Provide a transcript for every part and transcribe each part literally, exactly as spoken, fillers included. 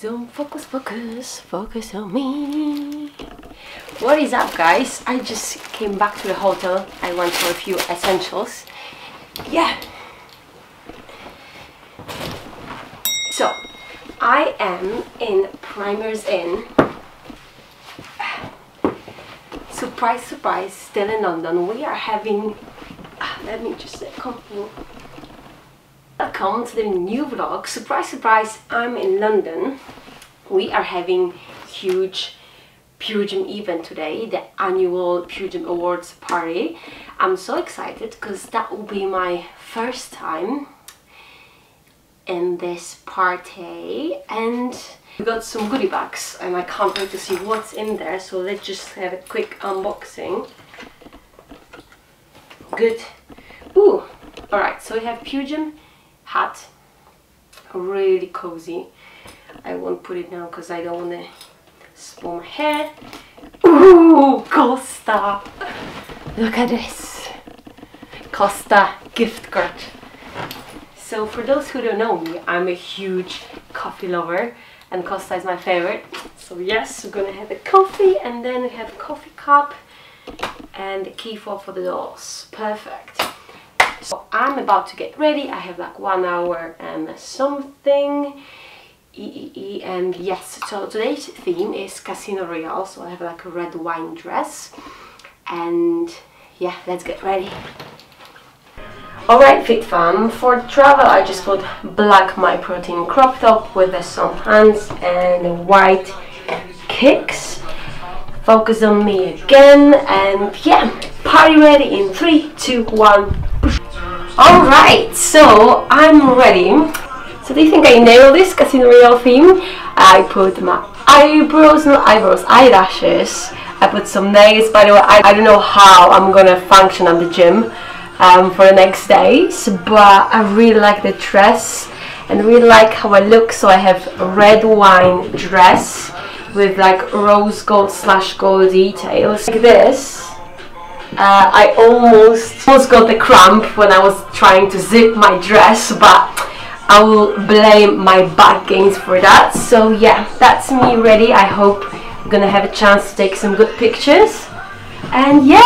So focus, focus, focus on me. What is up, guys? I just came back to the hotel. I went for a few essentials. Yeah. So I am in Premier Inn. Surprise, surprise, still in London. We are having, let me just come in. Welcome to the new vlog. Surprise, surprise, I'm in London. We are having huge Pure Gym event today, the annual Pure Gym Awards party. I'm so excited because that will be my first time in this party, and we got some goodie bags and I can't wait to see what's in there, so let's just have a quick unboxing. Good. Ooh, alright, so we have Pure Gym hat, really cozy. I won't put it now because I don't want to spoil my hair. Ooh, Costa, look at this Costa gift card. So for those who don't know me, I'm a huge coffee lover and Costa is my favorite, so yes, we're gonna have a coffee, and then we have a coffee cup and the key fob for the doors. Perfect. So I'm about to get ready. I have like one hour and something, E E E, and yes, so today's theme is Casino Royale, so I have like a red wine dress, and yeah, let's get ready. Alright, Fit Fam, for travel I just put black my protein crop top with the sun pants and white kicks. Focus on me again, and yeah, party ready in three, two, one. Alright, so I'm ready. So do you think I nailed this Casino Royale theme? I put my eyebrows, not eyebrows, eyelashes. I put some nails. By the way, I, I don't know how I'm gonna function at the gym um, for the next days, but I really like the dress and really like how I look. So I have a red wine dress with like rose gold slash gold details like this. Uh, I almost, almost got the cramp when I was trying to zip my dress, but I will blame my back gains for that. So yeah, that's me ready. I hope I'm gonna have a chance to take some good pictures. And yeah,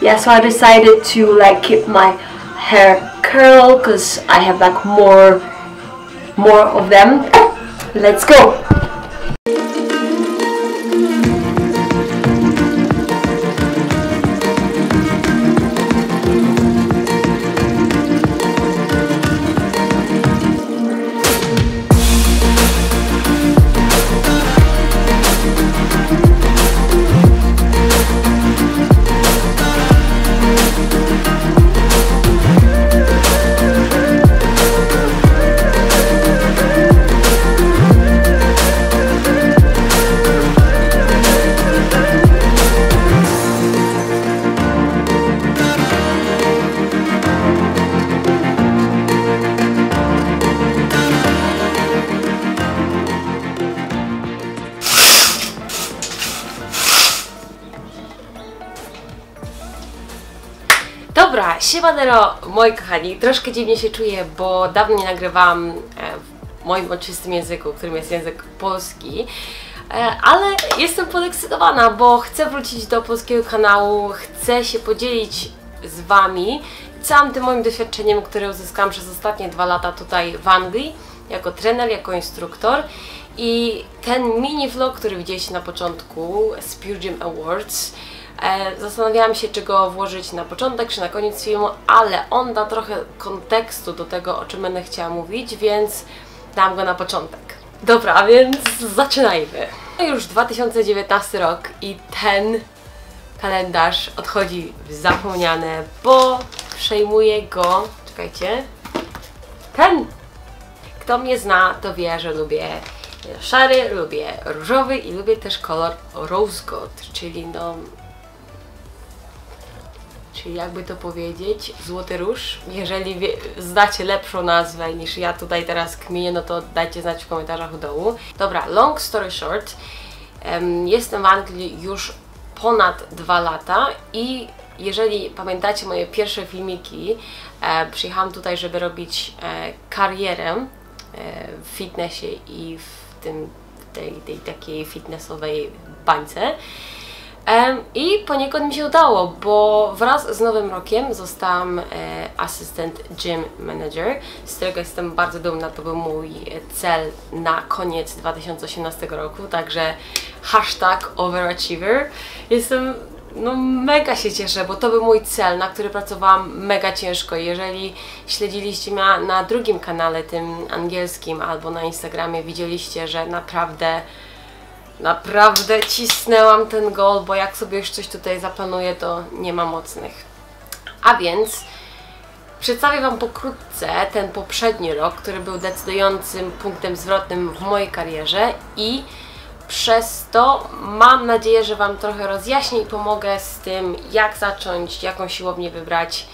yeah, so I decided to like keep my hair curl because I have like more, more of them. Let's go. Dobra, siemanero, moi kochani, troszkę dziwnie się czuję, bo dawno nie nagrywałam w moim ojczystym języku, którym jest język polski, ale jestem podekscytowana, bo chcę wrócić do polskiego kanału, chcę się podzielić z Wami całym tym moim doświadczeniem, które uzyskałam przez ostatnie dwa lata tutaj w Anglii, jako trener, jako instruktor, i ten mini vlog, który widzieliście na początku z Pure Gym Awards. Zastanawiałam się, czy go włożyć na początek, czy na koniec filmu, ale on da trochę kontekstu do tego, o czym będę chciała mówić, więc dam go na początek. Dobra, więc zaczynajmy. To już dwa tysiące dziewiętnasty rok i ten kalendarz odchodzi w zapomniane, bo przejmuje go... Czekajcie... Ten! Kto mnie zna, to wie, że lubię szary, lubię różowy i lubię też kolor rose gold, czyli no... Czyli jakby to powiedzieć, złoty róż. Jeżeli wie, znacie lepszą nazwę niż ja tutaj teraz kminię, no to dajcie znać w komentarzach u dołu. Dobra, long story short, um, jestem w Anglii już ponad dwa lata i jeżeli pamiętacie moje pierwsze filmiki, e, przyjechałam tutaj, żeby robić e, karierę w fitnessie i w tym, tej, tej takiej fitnessowej bańce. I poniekąd mi się udało, bo wraz z nowym rokiem zostałam asystent gym manager, z którego jestem bardzo dumna, to był mój cel na koniec dwa tysiące osiemnastego roku, także hashtag overachiever. Jestem, no mega się cieszę, bo to był mój cel, na który pracowałam mega ciężko. Jeżeli śledziliście mnie na drugim kanale, tym angielskim, albo na Instagramie, widzieliście, że naprawdę... Naprawdę cisnęłam ten goal, bo jak sobie już coś tutaj zaplanuję, to nie ma mocnych. A więc przedstawię Wam pokrótce ten poprzedni rok, który był decydującym punktem zwrotnym w mojej karierze i przez to mam nadzieję, że Wam trochę rozjaśnię i pomogę z tym, jak zacząć, jaką siłownię wybrać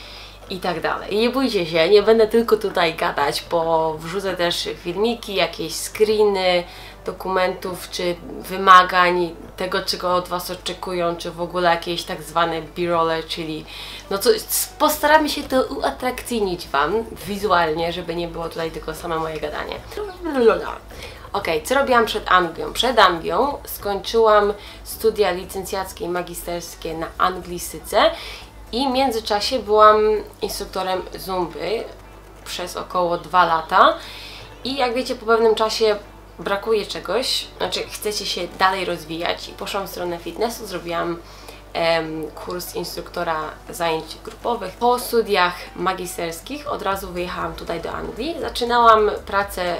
i tak dalej. Nie bójcie się, nie będę tylko tutaj gadać, bo wrzucę też filmiki, jakieś screeny, dokumentów czy wymagań, tego czego od Was oczekują, czy w ogóle jakieś tak zwane b-rolle, czyli no co, postaramy się to uatrakcyjnić Wam wizualnie, żeby nie było tutaj tylko same moje gadanie. Ok, co robiłam przed Anglią? Przed Anglią skończyłam studia licencjackie i magisterskie na anglistyce i w międzyczasie byłam instruktorem Zumby przez około dwa lata i jak wiecie, po pewnym czasie brakuje czegoś, znaczy chcecie się dalej rozwijać i poszłam w stronę fitnessu, zrobiłam em, kurs instruktora zajęć grupowych. Po studiach magisterskich od razu wyjechałam tutaj do Anglii, zaczynałam pracę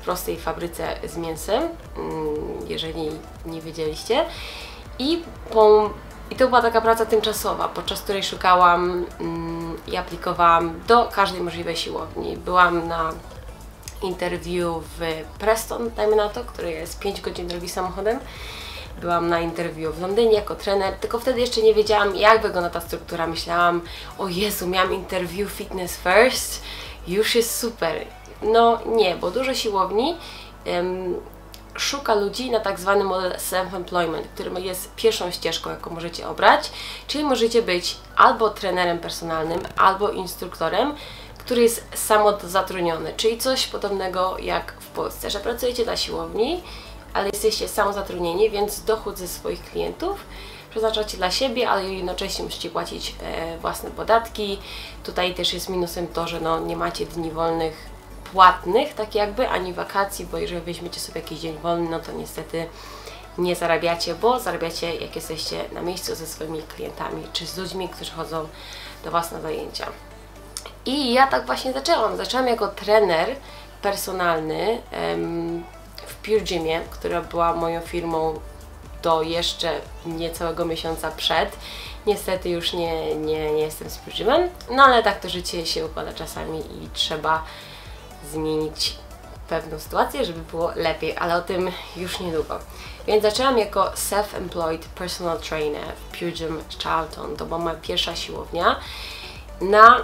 w prostej fabryce z mięsem, jeżeli nie wiedzieliście, i, po, i to była taka praca tymczasowa, podczas której szukałam mm, i aplikowałam do każdej możliwej siłowni. Byłam na interwiu w Preston, dajmy na to, który jest pięć godzin drogi samochodem. Byłam na interwiu w Londynie jako trener, tylko wtedy jeszcze nie wiedziałam, jak wygląda ta struktura. Myślałam, o Jezu, miałam interwiu Fitness First, już jest super. No nie, bo dużo siłowni um, szuka ludzi na tak zwany model self-employment, który jest pierwszą ścieżką, jaką możecie obrać, czyli możecie być albo trenerem personalnym, albo instruktorem, który jest samozatrudniony, czyli coś podobnego jak w Polsce, że pracujecie dla siłowni, ale jesteście samozatrudnieni, więc dochód ze swoich klientów przeznaczacie dla siebie, ale jednocześnie musicie płacić e, własne podatki. Tutaj też jest minusem to, że no, nie macie dni wolnych płatnych, tak jakby, ani wakacji, bo jeżeli weźmiecie sobie jakiś dzień wolny, no to niestety nie zarabiacie, bo zarabiacie jak jesteście na miejscu ze swoimi klientami, czy z ludźmi, którzy chodzą do Was na zajęcia. I ja tak właśnie zaczęłam. Zaczęłam jako trener personalny em, w Pure Gymie, która była moją firmą do jeszcze niecałego miesiąca przed. Niestety już nie, nie, nie jestem z Pure Gymem, no ale tak to życie się układa czasami i trzeba zmienić pewną sytuację, żeby było lepiej, ale o tym już niedługo. Więc zaczęłam jako self-employed personal trainer w Pure Gym Charlton. To była moja pierwsza siłownia na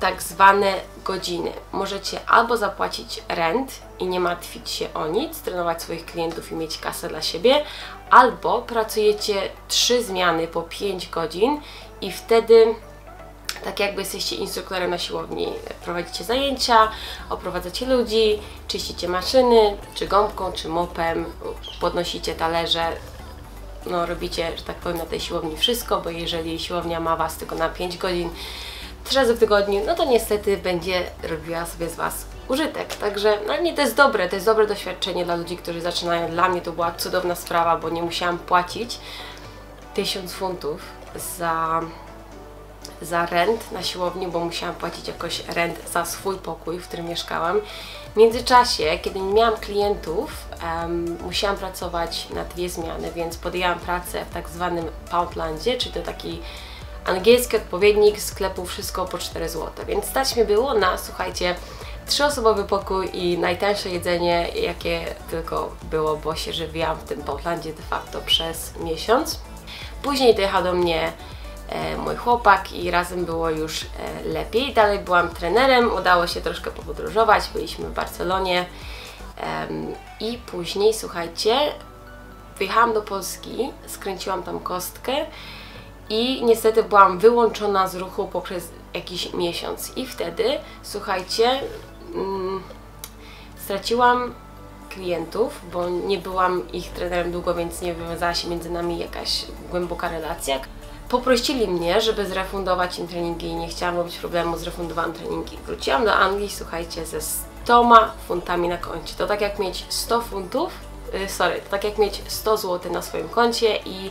tak zwane godziny. Możecie albo zapłacić rent i nie martwić się o nic, trenować swoich klientów i mieć kasę dla siebie, albo pracujecie trzy zmiany po pięć godzin i wtedy tak jakby jesteście instruktorem na siłowni. Prowadzicie zajęcia, oprowadzacie ludzi, czyścicie maszyny, czy gąbką, czy mopem, podnosicie talerze. No robicie, że tak powiem, na tej siłowni wszystko, bo jeżeli siłownia ma Was tylko na pięć godzin, trzy razy w tygodniu, no to niestety będzie robiła sobie z Was użytek. Także, no nie, to jest dobre, to jest dobre doświadczenie dla ludzi, którzy zaczynają. Dla mnie to była cudowna sprawa, bo nie musiałam płacić tysiąc funtów za, za rent na siłowni, bo musiałam płacić jakoś rent za swój pokój, w którym mieszkałam. W międzyczasie, kiedy nie miałam klientów, um, musiałam pracować na dwie zmiany, więc podjęłam pracę w tak zwanym Poundlandzie, czyli to taki angielski odpowiednik sklepu Wszystko po cztery złote, więc stać mi było na, słuchajcie, trzyosobowy pokój i najtańsze jedzenie, jakie tylko było, bo się żywiłam w tym Portlandzie de facto przez miesiąc. Później dojechał do mnie e, mój chłopak i razem było już e, lepiej. Dalej byłam trenerem, udało się troszkę popodróżować, byliśmy w Barcelonie e, i później, słuchajcie, wyjechałam do Polski, skręciłam tam kostkę i niestety byłam wyłączona z ruchu poprzez jakiś miesiąc i wtedy, słuchajcie, straciłam klientów, bo nie byłam ich trenerem długo, więc nie wywiązała się między nami jakaś głęboka relacja. Poprosili mnie, żeby zrefundować im treningi i nie chciałam robić problemu, zrefundowałam treningi. Wróciłam do Anglii, słuchajcie, ze sto funtami na koncie. To tak jak mieć sto funtów, sorry, to tak jak mieć sto złotych na swoim koncie i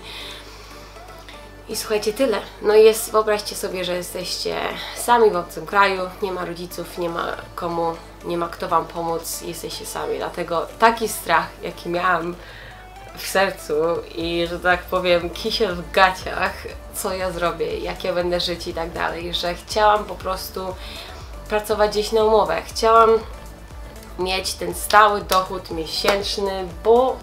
I słuchajcie, tyle. No i jest, wyobraźcie sobie, że jesteście sami w obcym kraju, nie ma rodziców, nie ma komu, nie ma kto wam pomóc, jesteście sami. Dlatego taki strach, jaki miałam w sercu i, że tak powiem, kisiel w gaciach, co ja zrobię, jak ja będę żyć i tak dalej, że chciałam po prostu pracować gdzieś na umowę. Chciałam mieć ten stały dochód miesięczny, bo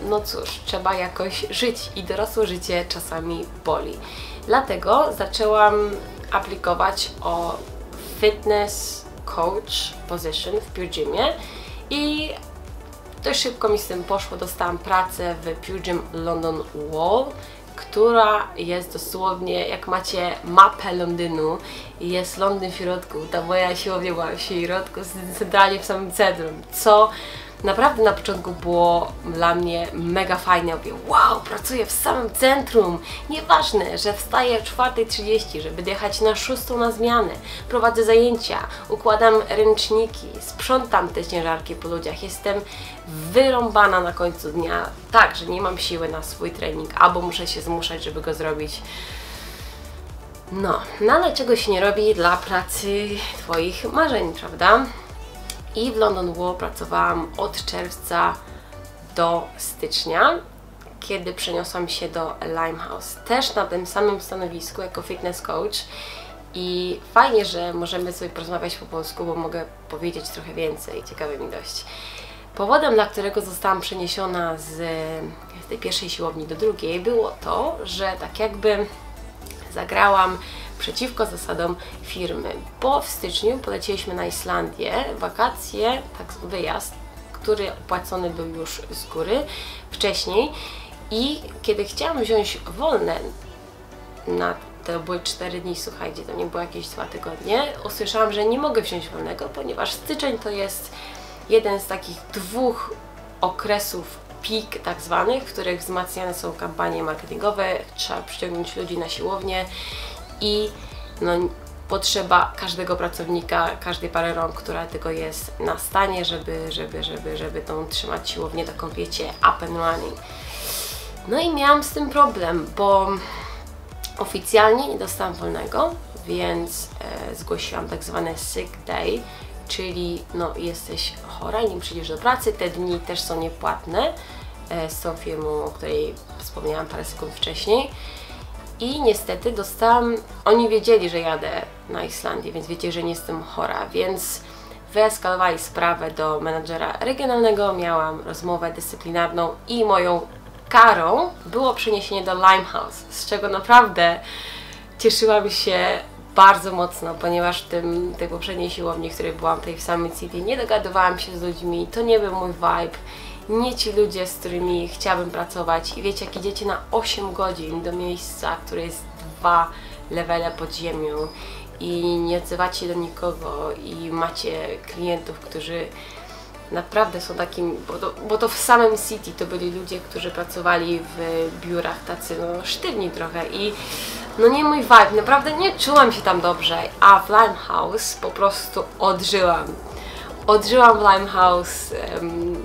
no cóż, trzeba jakoś żyć i dorosłe życie czasami boli. Dlatego zaczęłam aplikować o fitness coach position w Pure Gymie i dość szybko mi z tym poszło. Dostałam pracę w Pure Gym London Wall, która jest dosłownie, jak macie mapę Londynu, jest Londyn w środku. Ta moja siłownia była w środku, centralnie w samym centrum, co naprawdę na początku było dla mnie mega fajne. Mówię, wow, pracuję w samym centrum. Nieważne, że wstaję o czwartej trzydzieści, żeby jechać na szóstą na zmianę. Prowadzę zajęcia, układam ręczniki, sprzątam te ciężarki po ludziach. Jestem wyrąbana na końcu dnia, tak, że nie mam siły na swój trening, albo muszę się zmuszać, żeby go zrobić. No, no ale czego się nie robi dla pracy twoich marzeń, prawda? I w London Wall pracowałam od czerwca do stycznia, kiedy przeniosłam się do Limehouse, też na tym samym stanowisku jako fitness coach. I fajnie, że możemy sobie porozmawiać po polsku, bo mogę powiedzieć trochę więcej, ciekawe mi dość. Powodem, dla którego zostałam przeniesiona z tej pierwszej siłowni do drugiej, było to, że tak jakby zagrałam przeciwko zasadom firmy, bo w styczniu polecieliśmy na Islandię, wakacje, tak wyjazd, który opłacony był już z góry wcześniej, i kiedy chciałam wziąć wolne na to były cztery dni, słuchajcie, to nie było jakieś dwa tygodnie, usłyszałam, że nie mogę wziąć wolnego, ponieważ styczeń to jest jeden z takich dwóch okresów pik tak zwanych, w których wzmacniane są kampanie marketingowe, trzeba przyciągnąć ludzi na siłownię i no, potrzeba każdego pracownika, każdej pary rąk, która tylko jest na stanie, żeby, żeby, żeby, żeby tą trzymać siłownię taką, wiecie, up and running. No i miałam z tym problem, bo oficjalnie nie dostałam wolnego, więc e, zgłosiłam tak zwany sick day, czyli no, jesteś chora i nie przyjdziesz do pracy, te dni też są niepłatne e, z tą firmą, o której wspomniałam parę sekund wcześniej. I niestety dostałam, oni wiedzieli, że jadę na Islandię, więc wiedzieli, że nie jestem chora, więc wyeskalowali sprawę do menadżera regionalnego, miałam rozmowę dyscyplinarną i moją karą było przeniesienie do Limehouse, z czego naprawdę cieszyłam się bardzo mocno, ponieważ w tym, tej poprzedniej siłowni, w której byłam, tej w samej city, nie dogadywałam się z ludźmi, to nie był mój vibe. Nie ci ludzie, z którymi chciałabym pracować. I wiecie, jak idziecie na osiem godzin do miejsca, które jest dwa levele pod ziemią i nie odzywacie do nikogo i macie klientów, którzy naprawdę są takim, bo to, bo to w samym city to byli ludzie, którzy pracowali w biurach tacy no sztywni trochę i no nie mój vibe, naprawdę nie czułam się tam dobrze, a w Limehouse po prostu odżyłam. Odżyłam w Limehouse. Um,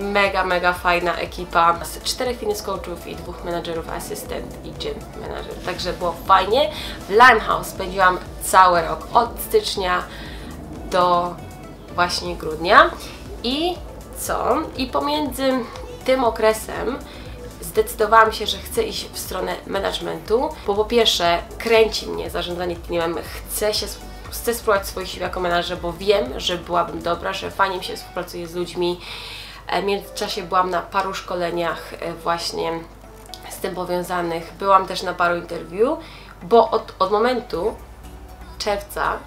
Mega, mega fajna ekipa z czterech fitness coachów i dwóch menadżerów, asystent i gym manager. Także było fajnie. W Limehouse spędziłam cały rok, od stycznia do właśnie grudnia. I co? I pomiędzy tym okresem zdecydowałam się, że chcę iść w stronę managementu, bo po pierwsze kręci mnie zarządzanie teamem, chcę się chcę spróbować swoich sił jako menadżer, bo wiem, że byłabym dobra, że fajnie mi się współpracuje z ludźmi. W międzyczasie byłam na paru szkoleniach właśnie z tym powiązanych, byłam też na paru interwiu, bo od, od momentu czerwca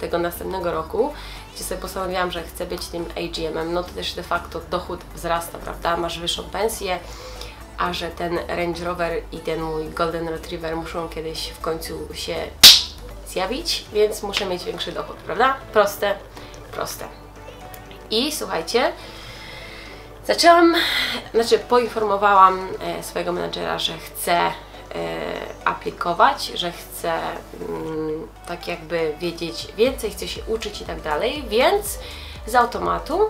tego następnego roku, gdzie sobie postanowiłam, że chcę być tym A G M-em, no to też de facto dochód wzrasta, prawda, masz wyższą pensję, a że ten Range Rover i ten mój Golden Retriever muszą kiedyś w końcu się zjawić, więc muszę mieć większy dochód, prawda? Proste, proste. I słuchajcie, zaczęłam, znaczy poinformowałam swojego menadżera, że chcę aplikować, że chcę tak jakby wiedzieć więcej, chcę się uczyć i tak dalej, więc z automatu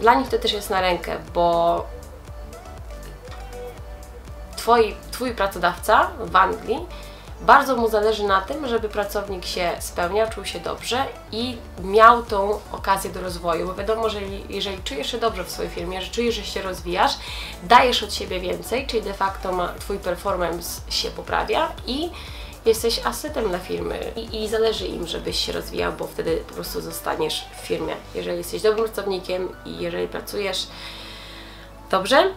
dla nich to też jest na rękę, bo twoi, twój pracodawca w Anglii bardzo mu zależy na tym, żeby pracownik się spełniał, czuł się dobrze i miał tą okazję do rozwoju, bo wiadomo, że jeżeli czujesz się dobrze w swojej firmie, że czujesz, że się rozwijasz, dajesz od siebie więcej, czyli de facto ma, twój performance się poprawia i jesteś asetem dla firmy I, i zależy im, żebyś się rozwijał, bo wtedy po prostu zostaniesz w firmie. Jeżeli jesteś dobrym pracownikiem i jeżeli pracujesz dobrze,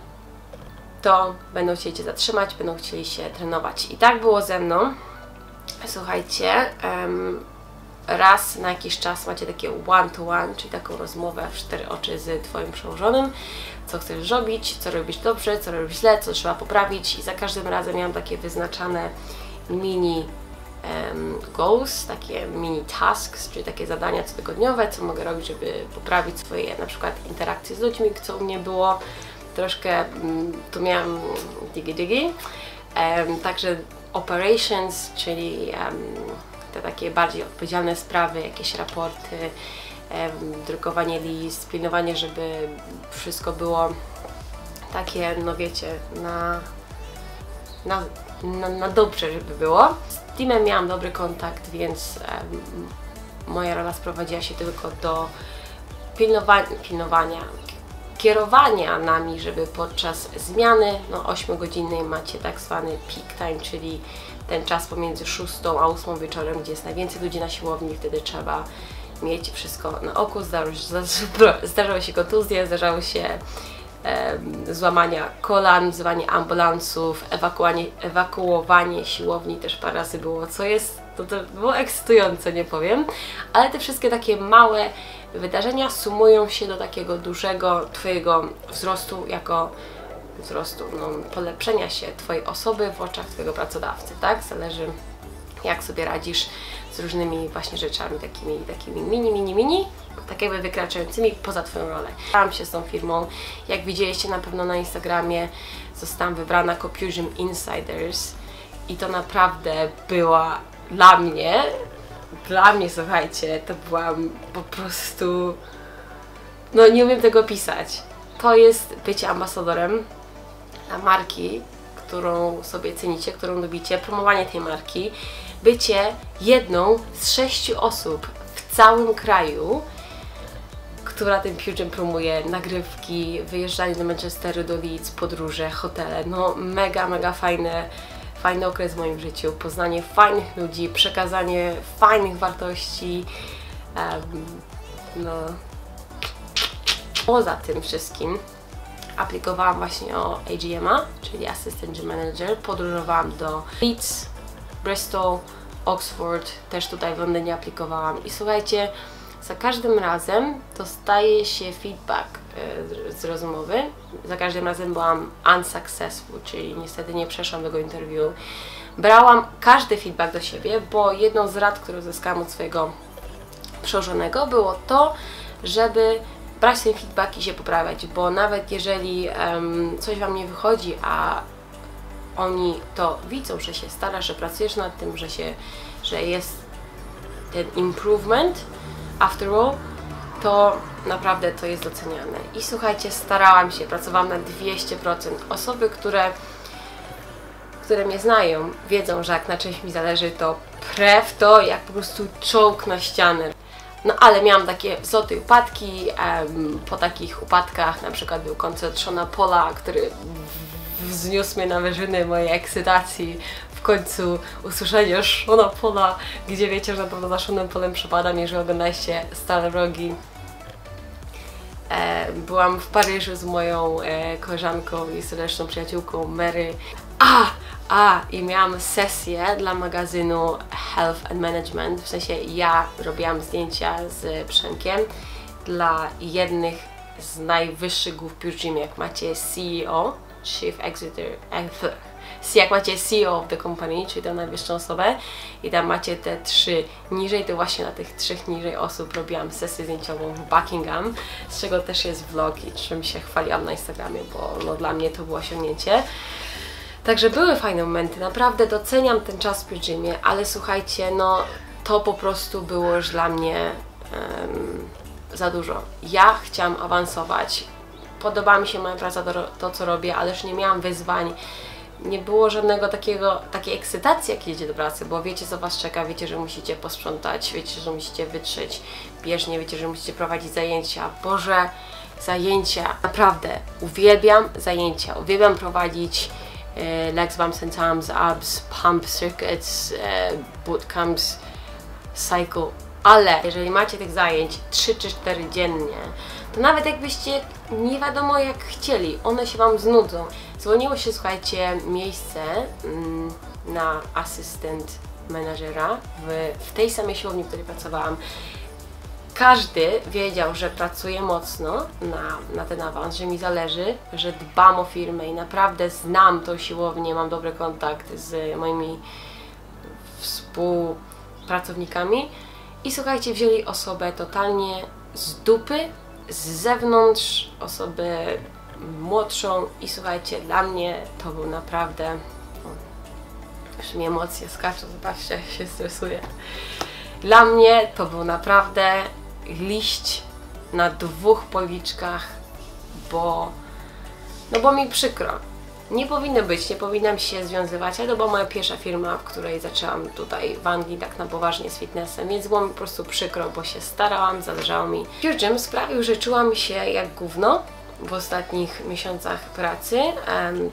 to będą chcieli Cię zatrzymać, będą chcieli się trenować. I tak było ze mną. Słuchajcie, um, raz na jakiś czas macie takie one to one, czyli taką rozmowę w cztery oczy z Twoim przełożonym, co chcesz robić, co robisz dobrze, co robisz źle, co trzeba poprawić. I za każdym razem miałam takie wyznaczane mini um, goals, takie mini tasks, czyli takie zadania cotygodniowe, co mogę robić, żeby poprawić swoje na przykład interakcje z ludźmi, co u mnie było. Troszkę tu miałam digi digi, um, także operations, czyli um, te takie bardziej odpowiedzialne sprawy, jakieś raporty, um, drukowanie list, pilnowanie, żeby wszystko było takie, no wiecie, na, na, na, na dobrze, żeby było. Z teamem miałam dobry kontakt, więc um, moja rola sprowadziła się tylko do pilnowania, pilnowania. kierowania nami, żeby podczas zmiany, no ośmiogodzinnej macie tak zwany peak time, czyli ten czas pomiędzy szóstą a ósmą wieczorem, gdzie jest najwięcej ludzi na siłowni, wtedy trzeba mieć wszystko na oku. Zdarzyły się, zdarzały się kontuzje, zdarzały się e, złamania kolan, wzywanie ambulansów, ewakuowanie siłowni też parę razy było, co jest, to, to było ekscytujące, nie powiem, ale te wszystkie takie małe wydarzenia sumują się do takiego dużego Twojego wzrostu jako wzrostu, no, polepszenia się Twojej osoby w oczach Twojego pracodawcy, tak? Zależy jak sobie radzisz z różnymi właśnie rzeczami takimi, takimi mini, mini, mini, tak jakby wykraczającymi poza Twoją rolę. Spotkałam się z tą firmą, jak widzieliście na pewno na Instagramie, zostałam wybrana jako Pure Gym Insiders i to naprawdę była dla mnie Dla mnie, słuchajcie, to byłam po prostu... No nie umiem tego pisać. To jest bycie ambasadorem dla marki, którą sobie cenicie, którą lubicie, promowanie tej marki, bycie jedną z sześciu osób w całym kraju, która tym Pure Gym promuje, nagrywki, wyjeżdżanie do Manchesteru, do Leeds, podróże, hotele, no mega, mega fajne. Fajny okres w moim życiu, poznanie fajnych ludzi, przekazanie fajnych wartości. Um, no. Poza tym wszystkim aplikowałam właśnie o A G M a, czyli Assistant Gym Manager. Podróżowałam do Leeds, Bristol, Oxford, też tutaj w Londynie aplikowałam. I słuchajcie, za każdym razem dostaje się feedback z rozmowy. Za każdym razem byłam unsuccessful, czyli niestety nie przeszłam tego interwiu. Brałam każdy feedback do siebie, bo jedną z rad, którą zyskałam od swojego przełożonego, było to, żeby brać ten feedback i się poprawiać, bo nawet jeżeli um, coś Wam nie wychodzi, a oni to widzą, że się starasz, że pracujesz nad tym, że, się, że jest ten improvement after all, to naprawdę to jest doceniane. I słuchajcie, starałam się, pracowałam na dwieście procent. Osoby, które, które mnie znają, wiedzą, że jak na czymś mi zależy, to prew to jak po prostu czołg na ścianę. No ale miałam takie złote upadki, em, po takich upadkach na przykład był koncert Seana Paula, który wzniósł mnie na wyżyny mojej ekscytacji. W końcu usłyszenie Seana Paula, gdzie wiecie, że na pewno za Seanem Paulem przepadam, jeżeli oglądaliście Stare Rogi. E, byłam w Paryżu z moją e, koleżanką i serdeczną przyjaciółką Mary. A, a, i miałam sesję dla magazynu Health and Management, w sensie ja robiłam zdjęcia z Przemkiem dla jednych z najwyższych głów Pure Gym, jak macie C E O, Chief Executive, si jak macie C E O of the company, czyli tę najwyższą osobę i tam macie te trzy niżej, to właśnie na tych trzech niżej osób robiłam sesję zdjęciową w Buckingham, z czego też jest vlog i czym się chwaliłam na Instagramie, bo no, dla mnie to było osiągnięcie. Także były fajne momenty, naprawdę doceniam ten czas w Pure Gymie, ale słuchajcie, no to po prostu było już dla mnie um, za dużo. Ja chciałam awansować, podobała mi się moja praca, to, to co robię, ale już nie miałam wyzwań, nie było żadnego takiego, takiej ekscytacji jak jedzie do pracy, bo wiecie co was czeka, wiecie, że musicie posprzątać, wiecie, że musicie wytrzeć bieżnie, wiecie, że musicie prowadzić zajęcia. Boże, zajęcia, naprawdę, uwielbiam zajęcia, uwielbiam prowadzić legs bumps and thumbs, abs, pump circuits, bootcamps, cycle, ale jeżeli macie tych zajęć trzy czy cztery dziennie, to nawet jakbyście nie wiadomo jak chcieli, one się wam znudzą. Zwolniło się, słuchajcie, miejsce na asystent menadżera w, w tej samej siłowni, w której pracowałam. Każdy wiedział, że pracuję mocno na, na ten awans, że mi zależy, że dbam o firmę i naprawdę znam tą siłownię, mam dobry kontakt z moimi współpracownikami. I słuchajcie, wzięli osobę totalnie z dupy, z zewnątrz, osobę młodszą i słuchajcie, dla mnie to był naprawdę... Już mi emocje skaczą, zobaczcie, się stresuję. Dla mnie to był naprawdę liść na dwóch policzkach, bo... No bo mi przykro. Nie powinno być, nie powinnam się związywać, ale to była moja pierwsza firma, w której zaczęłam tutaj w Anglii tak na poważnie z fitnessem, więc było mi po prostu przykro, bo się starałam, zależało mi. Pure Gym sprawił, że czułam się jak gówno w ostatnich miesiącach pracy. Um,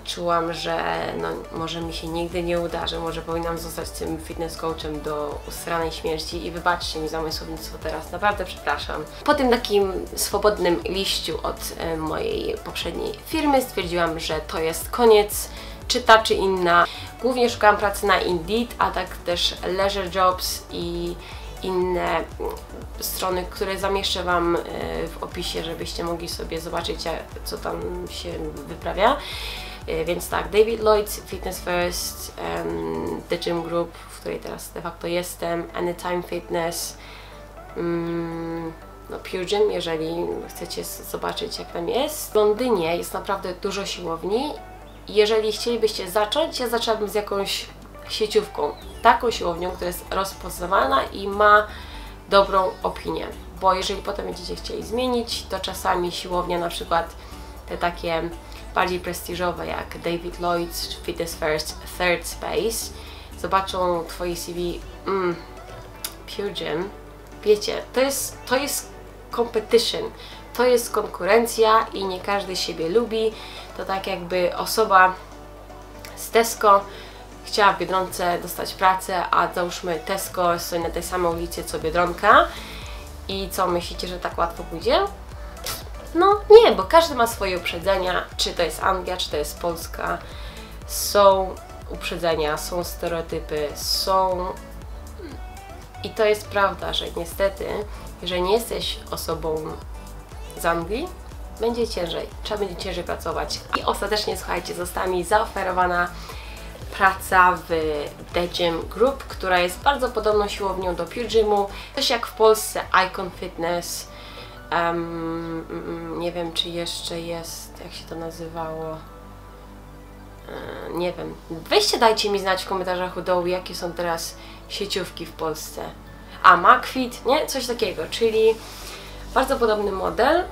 czułam, że no, może mi się nigdy nie uda, że może powinnam zostać tym fitness coachem do usranej śmierci i wybaczcie mi za moje słownictwo teraz, naprawdę przepraszam. Po tym takim swobodnym liściu od e, mojej poprzedniej firmy stwierdziłam, że to jest koniec, czy ta, czy inna. Głównie szukałam pracy na Indeed, a tak też Leisure Jobs i inne strony, które zamieszczę wam w opisie, żebyście mogli sobie zobaczyć, co tam się wyprawia. Więc tak, David Lloyd, Fitness First, um, The Gym Group, w której teraz de facto jestem, Anytime Fitness, um, no Pure Gym, jeżeli chcecie zobaczyć jak tam jest. W Londynie jest naprawdę dużo siłowni. Jeżeli chcielibyście zacząć, ja zaczęłabym z jakąś sieciówką, taką siłownią, która jest rozpoznawana i ma dobrą opinię, bo jeżeli potem będziecie chcieli zmienić, to czasami siłownia, na przykład te takie bardziej prestiżowe jak David Lloyd, Fitness First, Third Space, zobaczą twoje C V, mm, Pure Gym, wiecie, to jest, to jest competition, to jest konkurencja i nie każdy siebie lubi, to tak jakby osoba z Tesco chciała w Biedronce dostać pracę, a załóżmy Tesco jest na tej samej ulicy co Biedronka i co, myślicie, że tak łatwo pójdzie? No nie, bo każdy ma swoje uprzedzenia, czy to jest Anglia, czy to jest Polska. Są uprzedzenia, są stereotypy, są... I to jest prawda, że niestety, jeżeli nie jesteś osobą z Anglii, będzie ciężej, trzeba będzie ciężej pracować. I ostatecznie, słuchajcie, została mi zaoferowana praca w The Gym Group, która jest bardzo podobną siłownią do Pure Gymu, też jak w Polsce Icon Fitness, um, nie wiem czy jeszcze jest, jak się to nazywało, um, nie wiem, weźcie dajcie mi znać w komentarzach u dołu, jakie są teraz sieciówki w Polsce, a McFit, nie? Coś takiego, czyli bardzo podobny model,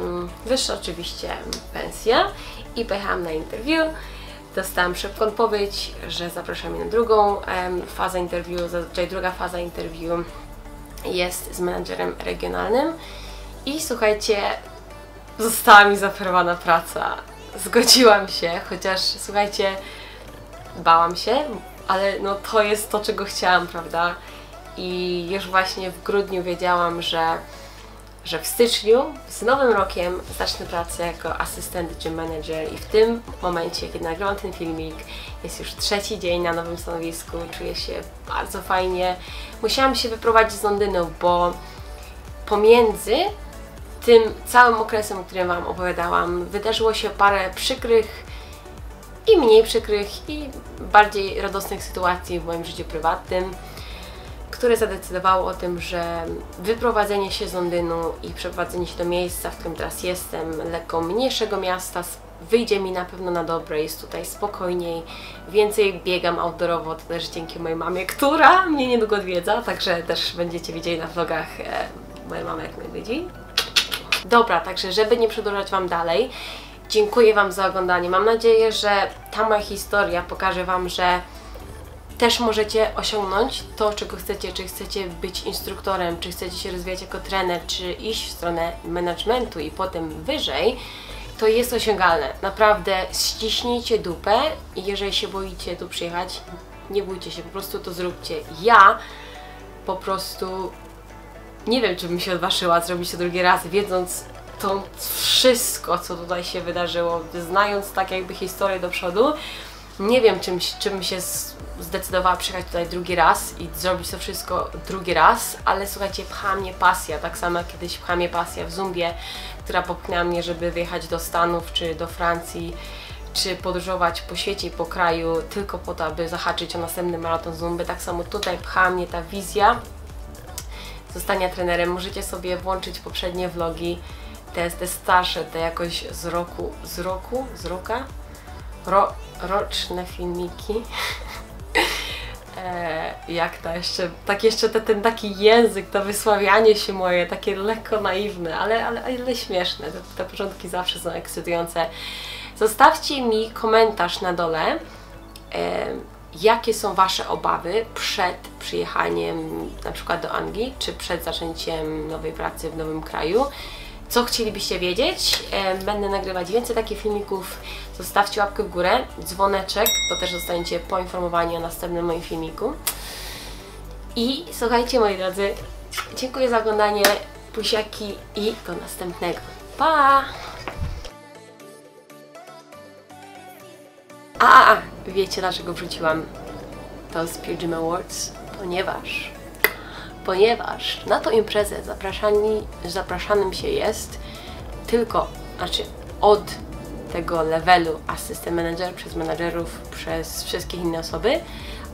um, wyższe oczywiście pensja i pojechałam na interwiu. Dostałam szybką odpowiedź, że zapraszam mnie na drugą em, fazę interwiu. Zazwyczaj druga faza interwiu jest z menadżerem regionalnym i słuchajcie, została mi zaoferowana praca. Zgodziłam się, chociaż słuchajcie, bałam się, ale no to jest to, czego chciałam, prawda? I już właśnie w grudniu wiedziałam, że że w styczniu, z nowym rokiem, zacznę pracę jako asystent gym manager i w tym momencie, kiedy nagrywam ten filmik, jest już trzeci dzień na nowym stanowisku, czuję się bardzo fajnie. Musiałam się wyprowadzić z Londynu, bo pomiędzy tym całym okresem, o którym wam opowiadałam, wydarzyło się parę przykrych i mniej przykrych i bardziej radosnych sytuacji w moim życiu prywatnym, które zadecydowało o tym, że wyprowadzenie się z Londynu i przeprowadzenie się do miejsca, w którym teraz jestem, lekko mniejszego miasta, wyjdzie mi na pewno na dobre, jest tutaj spokojniej, więcej biegam outdoorowo, to też dzięki mojej mamie, która mnie niedługo odwiedza, także też będziecie widzieli na vlogach e, mojej mamy, jak mnie widzi. Dobra, także żeby nie przedłużać Wam dalej, dziękuję Wam za oglądanie. Mam nadzieję, że ta moja historia pokaże Wam, że też możecie osiągnąć to, czego chcecie, czy chcecie być instruktorem, czy chcecie się rozwijać jako trener, czy iść w stronę managementu i potem wyżej, to jest osiągalne. Naprawdę ściśnijcie dupę i jeżeli się boicie tu przyjechać, nie bójcie się, po prostu to zróbcie. Ja po prostu nie wiem, czy bym się odważyła zrobić to drugi raz, wiedząc to wszystko, co tutaj się wydarzyło, znając tak jakby historię do przodu. Nie wiem, czym, czym się zdecydowała przyjechać tutaj drugi raz i zrobić to wszystko drugi raz, ale słuchajcie, pcha mnie pasja, tak samo jak kiedyś pcha mnie pasja w Zumbie, która popchnęła mnie, żeby wyjechać do Stanów, czy do Francji, czy podróżować po świecie i po kraju tylko po to, aby zahaczyć o następny maraton Zumby. Tak samo tutaj pcha mnie ta wizja zostania trenerem. Możecie sobie włączyć poprzednie vlogi, te, te starsze, te jakoś z roku, z roku, z roka? Ro, roczne filmiki. E, jak to jeszcze, tak jeszcze te, ten taki język, to wysławianie się moje, takie lekko naiwne, ale, ale, ale śmieszne, te, te początki zawsze są ekscytujące. Zostawcie mi komentarz na dole, e, jakie są Wasze obawy przed przyjechaniem na przykład do Anglii, czy przed zaczęciem nowej pracy w nowym kraju. Co chcielibyście wiedzieć? Będę nagrywać więcej takich filmików. Zostawcie łapkę w górę, dzwoneczek, to też zostaniecie poinformowani o następnym moim filmiku. I słuchajcie, moi drodzy, dziękuję za oglądanie, buziaki i do następnego. Pa! A, wiecie dlaczego wrzuciłam to z Pure Gym Awards? Ponieważ... Ponieważ na tą imprezę zapraszani, zapraszanym się jest tylko, znaczy od tego levelu assistant manager, przez menadżerów, przez wszystkie inne osoby,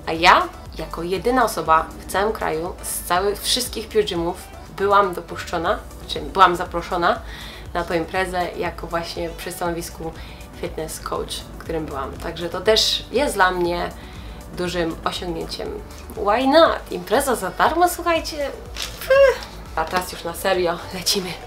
a ja jako jedyna osoba w całym kraju, z całych wszystkich Pure Gymów byłam dopuszczona, znaczy byłam zaproszona na tą imprezę jako właśnie przy stanowisku fitness coach, którym byłam. Także to też jest dla mnie dużym osiągnięciem. Why not? Impreza za darmo, słuchajcie. A teraz już na serio lecimy.